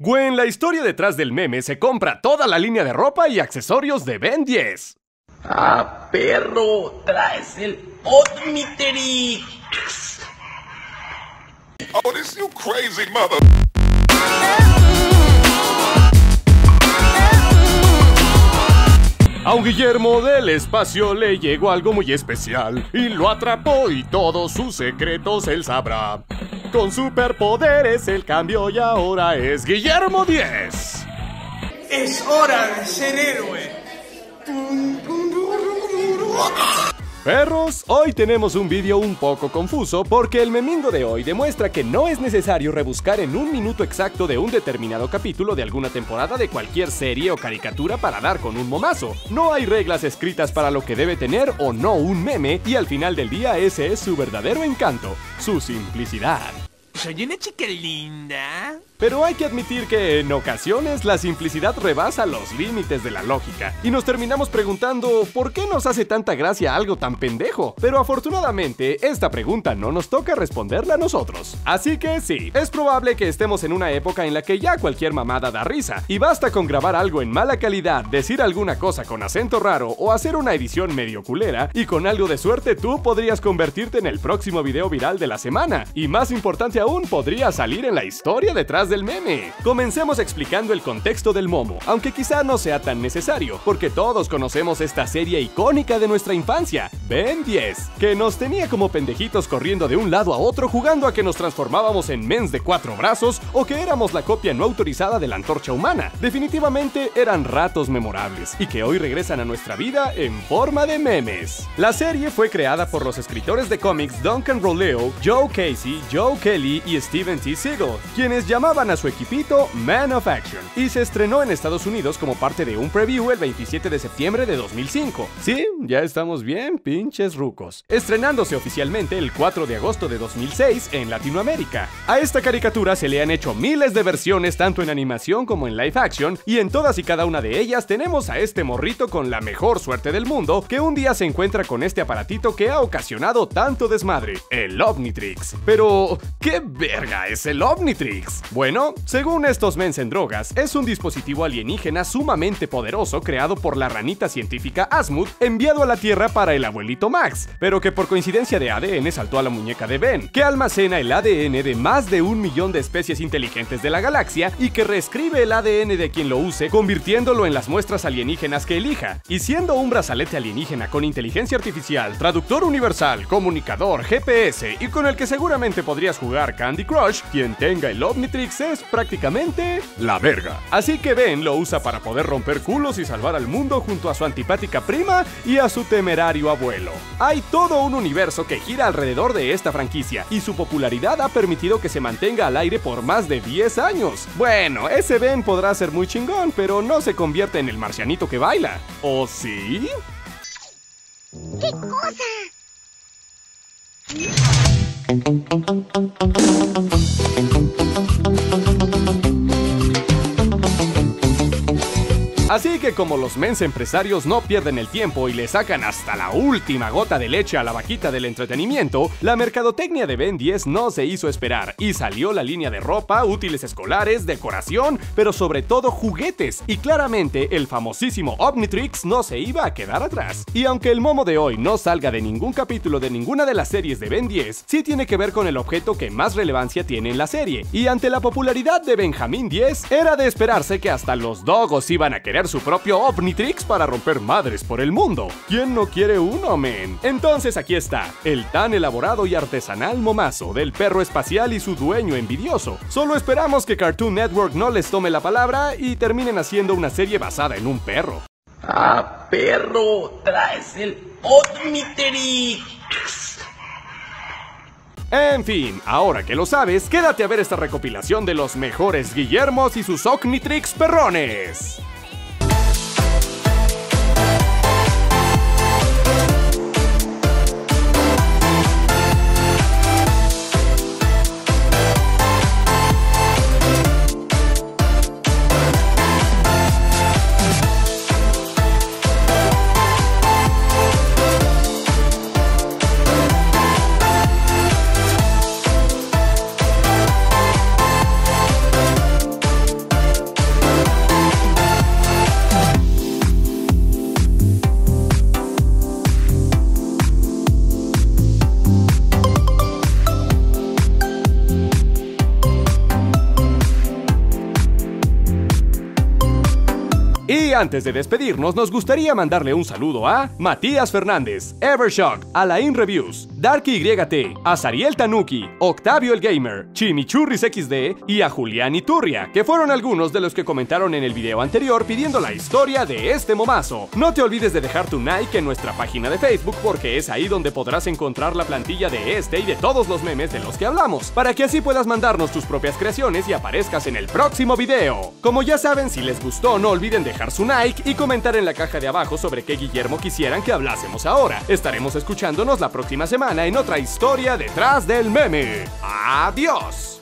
Güey, en la historia detrás del meme se compra toda la línea de ropa y accesorios de Ben 10. ¡Ah, perro! ¡Traes el Omnitrix! ¡Oh, this you crazy mother! A un Guillermo del espacio le llegó algo muy especial y lo atrapó y todos sus secretos él sabrá. Con superpoderes él cambió y ahora es Guillermo 10. Es hora de ser héroe. Perros, hoy tenemos un vídeo un poco confuso porque el memingo de hoy demuestra que no es necesario rebuscar en un minuto exacto de un determinado capítulo de alguna temporada de cualquier serie o caricatura para dar con un momazo. No hay reglas escritas para lo que debe tener o no un meme y al final del día ese es su verdadero encanto, su simplicidad. Soy una chica linda. Pero hay que admitir que en ocasiones la simplicidad rebasa los límites de la lógica y nos terminamos preguntando ¿por qué nos hace tanta gracia algo tan pendejo? Pero afortunadamente esta pregunta no nos toca responderla a nosotros. Así que sí, es probable que estemos en una época en la que ya cualquier mamada da risa y basta con grabar algo en mala calidad, decir alguna cosa con acento raro o hacer una edición medio culera y con algo de suerte tú podrías convertirte en el próximo video viral de la semana y más importante aún podría salir en la historia detrás del meme. Comencemos explicando el contexto del momo, aunque quizá no sea tan necesario, porque todos conocemos esta serie icónica de nuestra infancia, Ben 10, que nos tenía como pendejitos corriendo de un lado a otro jugando a que nos transformábamos en mens de 4 brazos o que éramos la copia no autorizada de la antorcha humana. Definitivamente eran ratos memorables y que hoy regresan a nuestra vida en forma de memes. La serie fue creada por los escritores de cómics Duncan Roleo, Joe Casey, Joe Kelly y Steven T. Seagal, quienes llamaban a su equipito Man of Action y se estrenó en Estados Unidos como parte de un preview el 27 de septiembre de 2005. Sí, ya estamos bien pinches rucos. Estrenándose oficialmente el 4 de agosto de 2006 en Latinoamérica. A esta caricatura se le han hecho miles de versiones tanto en animación como en live action y en todas y cada una de ellas tenemos a este morrito con la mejor suerte del mundo que un día se encuentra con este aparatito que ha ocasionado tanto desmadre, el Omnitrix. Pero, ¿qué verga es el Omnitrix? Bueno, según estos mens en drogas, es un dispositivo alienígena sumamente poderoso creado por la ranita científica Asmuth, enviado a la Tierra para el abuelito Max, pero que por coincidencia de ADN saltó a la muñeca de Ben, que almacena el ADN de más de 1 millón de especies inteligentes de la galaxia y que reescribe el ADN de quien lo use, convirtiéndolo en las muestras alienígenas que elija. Y siendo un brazalete alienígena con inteligencia artificial, traductor universal, comunicador, GPS y con el que seguramente podrías jugar Candy Crush, quien tenga el Omnitrix es prácticamente la verga. Así que Ben lo usa para poder romper culos y salvar al mundo junto a su antipática prima y a su temerario abuelo. Hay todo un universo que gira alrededor de esta franquicia y su popularidad ha permitido que se mantenga al aire por más de 10 años. Bueno, ese Ben podrá ser muy chingón, pero no se convierte en el marcianito que baila. ¿O sí? ¿Qué cosa? Así que como los mens empresarios no pierden el tiempo y le sacan hasta la última gota de leche a la vaquita del entretenimiento, la mercadotecnia de Ben 10 no se hizo esperar y salió la línea de ropa, útiles escolares, decoración, pero sobre todo juguetes y claramente el famosísimo Omnitrix no se iba a quedar atrás. Y aunque el momo de hoy no salga de ningún capítulo de ninguna de las series de Ben 10, sí tiene que ver con el objeto que más relevancia tiene en la serie y ante la popularidad de Benjamín 10 era de esperarse que hasta los dogos iban a querer su propio Omnitrix para romper madres por el mundo. ¿Quién no quiere uno, men? Entonces aquí está, el tan elaborado y artesanal momazo del perro espacial y su dueño envidioso. Solo esperamos que Cartoon Network no les tome la palabra y terminen haciendo una serie basada en un perro. ¡Ah, perro! ¡Traes el Omnitrix! En fin, ahora que lo sabes, quédate a ver esta recopilación de los mejores Guillermos y sus Omnitrix perrones. antes de despedirnos nos gustaría mandarle un saludo a Matías Fernández, Evershock, Alain Reviews, DarkyYT, a Sariel Tanuki, Octavio el Gamer, Chimichurris XD y a Julián Iturria, que fueron algunos de los que comentaron en el video anterior pidiendo la historia de este momazo. No te olvides de dejar tu like en nuestra página de Facebook porque es ahí donde podrás encontrar la plantilla de este y de todos los memes de los que hablamos, para que así puedas mandarnos tus propias creaciones y aparezcas en el próximo video. Como ya saben, si les gustó no olviden dejar su like y comentar en la caja de abajo sobre qué Guillermo quisieran que hablásemos ahora. Estaremos escuchándonos la próxima semana en otra historia detrás del meme. ¡Adiós!